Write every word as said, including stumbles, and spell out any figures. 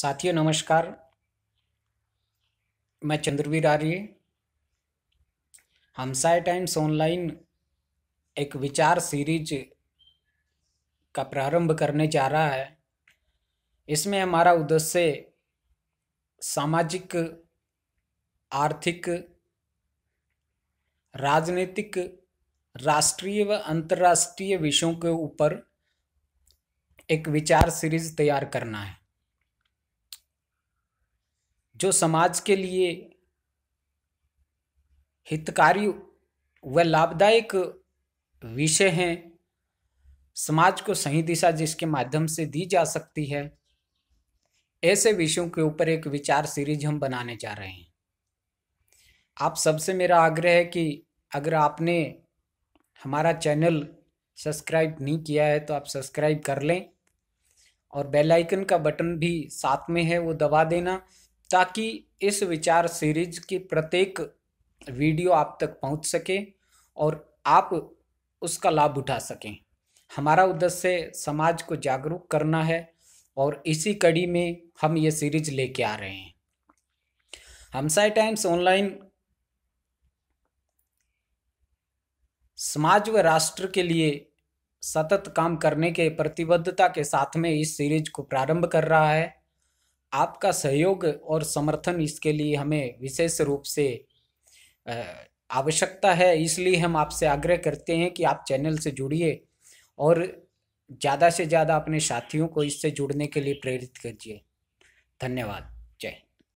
साथियों नमस्कार, मैं चंद्रवीर आर्य। हमसाया टाइम्स ऑनलाइन एक विचार सीरीज का प्रारंभ करने जा रहा है। इसमें हमारा उद्देश्य सामाजिक, आर्थिक, राजनीतिक, राष्ट्रीय व अंतर्राष्ट्रीय विषयों के ऊपर एक विचार सीरीज तैयार करना है, जो समाज के लिए हितकारी व लाभदायक विषय हैं, समाज को सही दिशा जिसके माध्यम से दी जा सकती है, ऐसे विषयों के ऊपर एक विचार सीरीज हम बनाने जा रहे हैं। आप सबसे मेरा आग्रह है कि अगर आपने हमारा चैनल सब्सक्राइब नहीं किया है तो आप सब्सक्राइब कर लें और बेल आइकन का बटन भी साथ में है, वो दबा देना, ताकि इस विचार सीरीज की प्रत्येक वीडियो आप तक पहुंच सके और आप उसका लाभ उठा सकें। हमारा उद्देश्य समाज को जागरूक करना है और इसी कड़ी में हम ये सीरीज लेके आ रहे हैं। हमसाई टाइम्स ऑनलाइन समाज व राष्ट्र के लिए सतत काम करने के प्रतिबद्धता के साथ में इस सीरीज को प्रारंभ कर रहा है। आपका सहयोग और समर्थन इसके लिए हमें विशेष रूप से आवश्यकता है, इसलिए हम आपसे आग्रह करते हैं कि आप चैनल से जुड़िए और ज़्यादा से ज़्यादा अपने साथियों को इससे जुड़ने के लिए प्रेरित कीजिए। धन्यवाद।